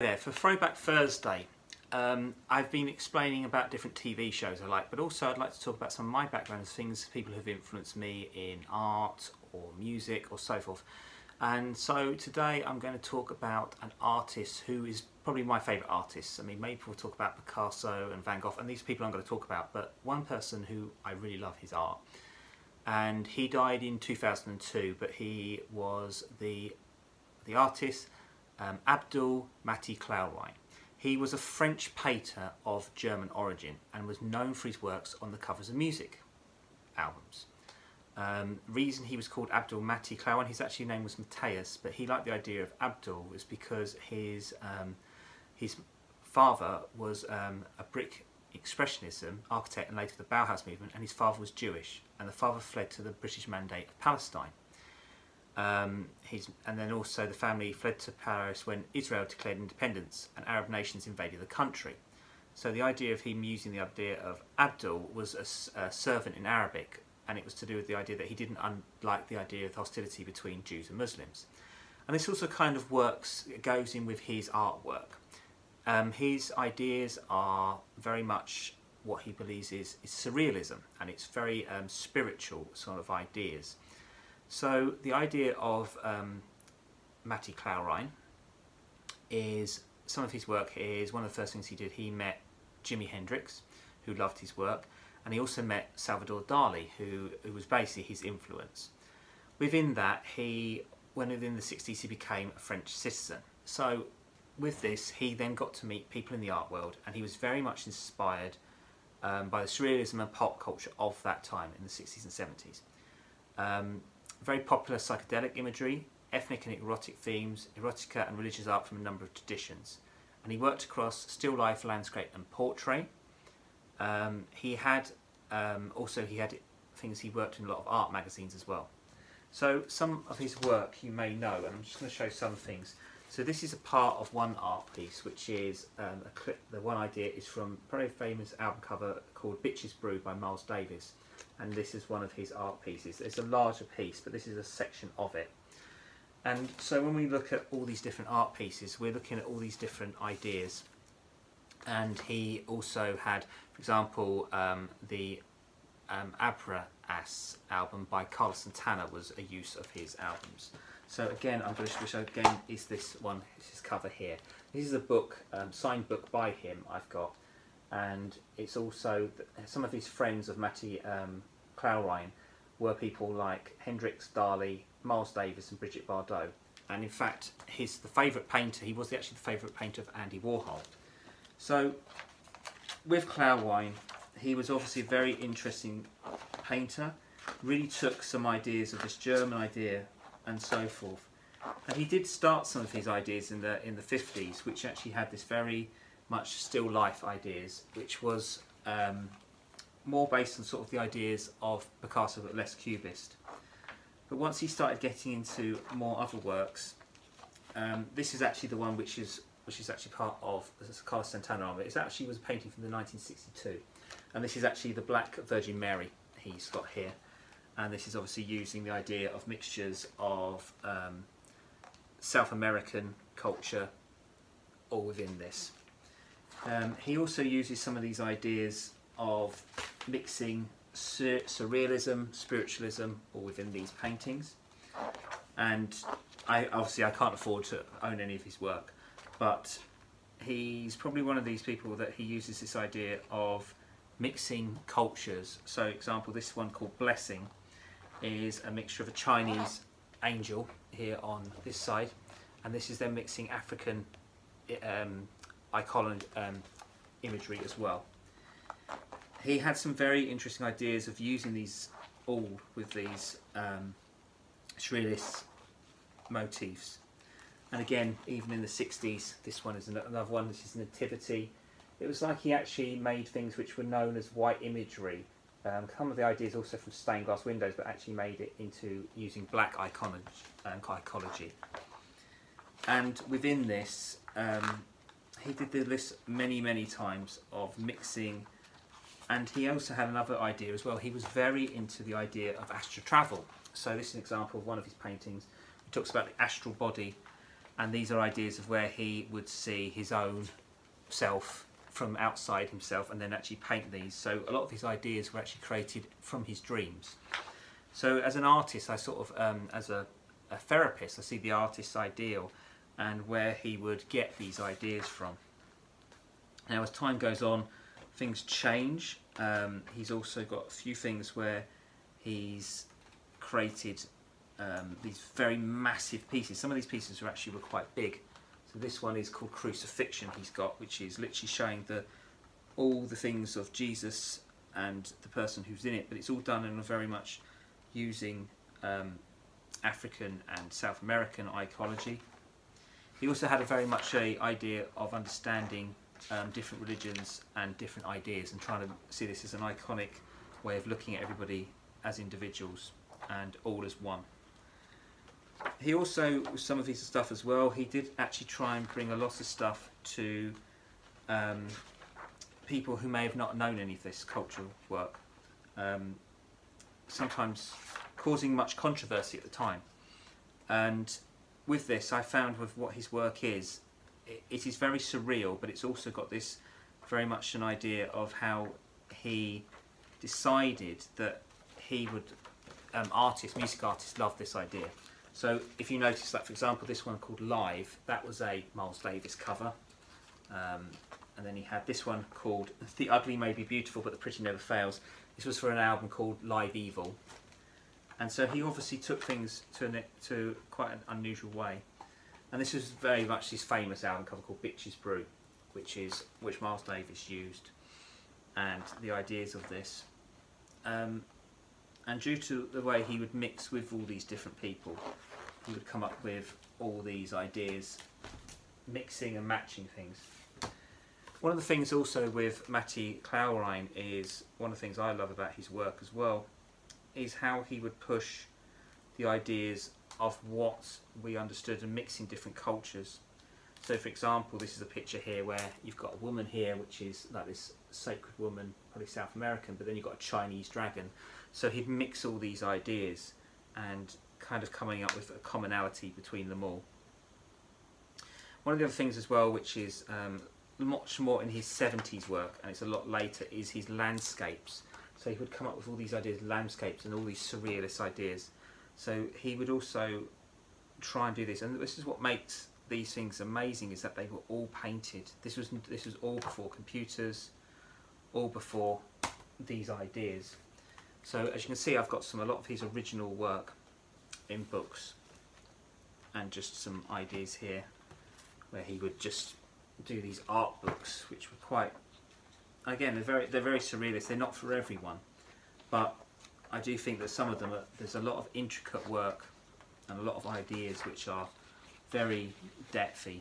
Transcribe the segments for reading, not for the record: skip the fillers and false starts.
There for Throwback Thursday, I've been explaining about different TV shows I like, but also I'd like to talk about some of my background, things people who have influenced me in art or music or so forth. And so today I'm going to talk about an artist who is probably my favourite artist. I mean, maybe we'll talk about Picasso and Van Gogh and these people I'm going to talk about, but one person who I really love his art, and he died in 2002, but he was the artist Abdul Mati Klarwein. He was a French painter of German origin and was known for his works on the covers of music albums. Reason he was called Abdul Mati Klarwein, his actual name was Matthias, but he liked the idea of Abdul is because his father was a brick expressionism architect and later the Bauhaus movement, and his father was Jewish, and the father fled to the British Mandate of Palestine. And then also the family fled to Paris when Israel declared independence and Arab nations invaded the country. So the idea of him using the idea of Abdul was a servant in Arabic, and it was to do with the idea that he didn't like the idea of hostility between Jews and Muslims. And this also kind of goes in with his artwork. His ideas are very much what he believes is surrealism, and it's very spiritual sort of ideas. So the idea of Mati Klarwein is, some of his work is, one of the first things he did, he met Jimi Hendrix, who loved his work, and he also met Salvador Dali, who was basically his influence. Within that, within the 60s, he became a French citizen. So with this, he then got to meet people in the art world, and he was very much inspired by the surrealism and pop culture of that time in the 60s and 70s. Very popular psychedelic imagery, ethnic and erotic themes, erotica and religious art from a number of traditions. And he worked across still life, landscape and portrait. He had things, he worked in a lot of art magazines as well. So some of his work you may know, and I'm just going to show some things. So this is a part of one art piece, which is a clip. The one idea is from a very famous album cover called Bitches Brew by Miles Davis. And this is one of his art pieces. It's a larger piece, but this is a section of it. And so when we look at all these different art pieces, we're looking at all these different ideas. And he also had, for example, the Abraxas album by Carlos Santana was a use of his albums. So again, I'm going to show again is this one, this cover here. This is a book, signed book by him I've got. And it's also some of his friends of Mati Klarwein were people like Hendrix, Dali, Miles Davis and Brigitte Bardot. And in fact, he was actually the favourite painter of Andy Warhol. So with Klarwein, he was obviously a very interesting painter, really took some ideas of this German idea and so forth. And he did start some of his ideas in the 50s, which actually had this very much still life ideas, which was more based on sort of the ideas of Picasso but less cubist. But once he started getting into more other works, this is actually the one which is actually part of Carlos Santana album. It actually was a painting from the 1962, and this is actually the Black Virgin Mary he's got here, and this is obviously using the idea of mixtures of South American culture all within this. He also uses some of these ideas of mixing surrealism, spiritualism, all within these paintings. And I can't afford to own any of his work, but he's probably one of these people that he uses this idea of mixing cultures. So, example, this one called Blessing is a mixture of a Chinese angel here on this side, and this is them mixing African icon and imagery as well. He had some very interesting ideas of using these all with these surrealist motifs. And again, even in the 60s, this one is another one, this is Nativity. It was like he actually made things which were known as white imagery. Some of the ideas also from stained glass windows, but actually made it into using black icology. And within this, he did this many times of mixing, and he also had another idea as well. He was very into the idea of astral travel. So this is an example of one of his paintings. He talks about the astral body and these are ideas of where he would see his own self from outside himself and then actually paint these. So a lot of his ideas were actually created from his dreams. So as an artist, I sort of, as a therapist, I see the artist's ideal and where he would get these ideas from. Now as time goes on, things change. He's also got a few things where he's created these very massive pieces. Some of these pieces were actually quite big. So this one is called Crucifixion he's got, which is literally showing all the things of Jesus and the person who's in it, but it's all done in a very much using African and South American icology. He also had a very much a idea of understanding different religions and different ideas, and trying to see this as an iconic way of looking at everybody as individuals and all as one. He also, with some of his stuff as well, he did actually try and bring a lot of stuff to people who may have not known any of this cultural work, sometimes causing much controversy at the time. And with this, I found with what his work is, it is very surreal, but it's also got this very much an idea of how he decided that he would, music artists love this idea. So if you notice that, for example, this one called Live, that was a Miles Davis cover. And then he had this one called The Ugly May Be Beautiful, but the Pretty Never Fails. This was for an album called Live Evil. And so he obviously took things to quite an unusual way. And this was very much his famous album cover called Bitches Brew, which Miles Davis used, and the ideas of this. And due to the way he would mix with all these different people, he would come up with all these ideas, mixing and matching things. One of the things also with Mati Klarwein is, one of the things I love about his work as well, is how he would push the ideas of what we understood and mixing different cultures. So for example, this is a picture here where you've got a woman here, which is like this sacred woman, probably South American, but then you've got a Chinese dragon. So he'd mix all these ideas and kind of coming up with a commonality between them all. One of the other things as well, which is much more in his 70s work, and it's a lot later, is his landscapes. So he would come up with all these ideas, landscapes, and all these surrealist ideas. So he would also try and do this, and this is what makes these things amazing, is that they were all painted. This was all before computers, all before these ideas. So as you can see, I've got a lot of his original work in books, and just some ideas here where he would just do these art books, which were quite, again, they're very surrealist. They're not for everyone, but I do think that some of them, there's a lot of intricate work and a lot of ideas which are very depthy.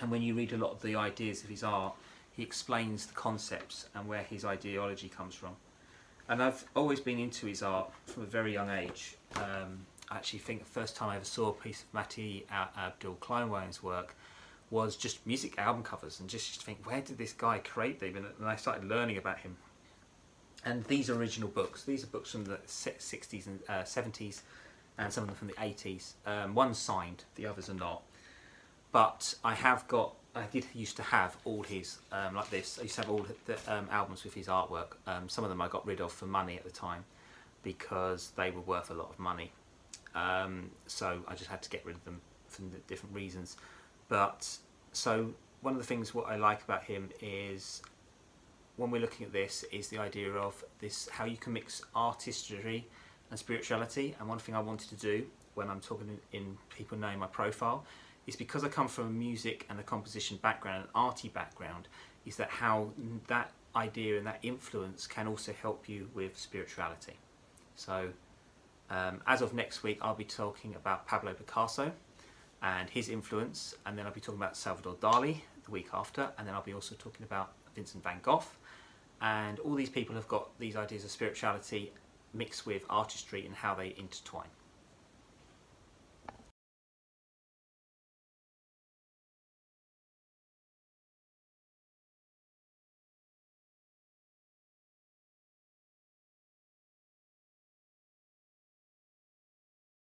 And when you read a lot of the ideas of his art, he explains the concepts and where his ideology comes from. And I've always been into his art from a very young age. I actually think the first time I ever saw a piece of Mati Abdul Klarwein's work was just music album covers, and just think, where did this guy create them? And I started learning about him. And these original books, these are books from the 60s and 70s, and some of them from the 80s. One's signed, the others are not. But I used to have all his, like this, I used to have all the albums with his artwork. Some of them I got rid of for money at the time, because they were worth a lot of money. So I just had to get rid of them for different reasons. But, so one of the things what I like about him is, when we're looking at this, is the idea of this, how you can mix artistry and spirituality. And one thing I wanted to do when I'm talking in people knowing my profile is, because I come from a music and a composition background, an arty background, is that how that idea and that influence can also help you with spirituality. So as of next week, I'll be talking about Pablo Picasso and his influence, and then I'll be talking about Salvador Dali the week after, and then I'll be also talking about Vincent van Gogh. And all these people have got these ideas of spirituality mixed with artistry and how they intertwine.